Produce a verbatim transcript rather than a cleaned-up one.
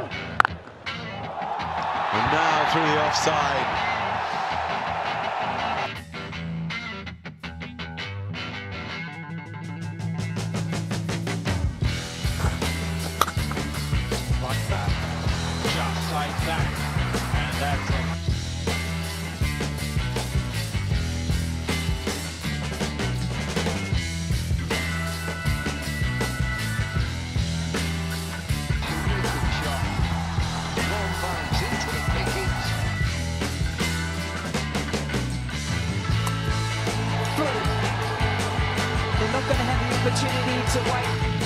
And now through the offside. They're not going to have the opportunity to wait.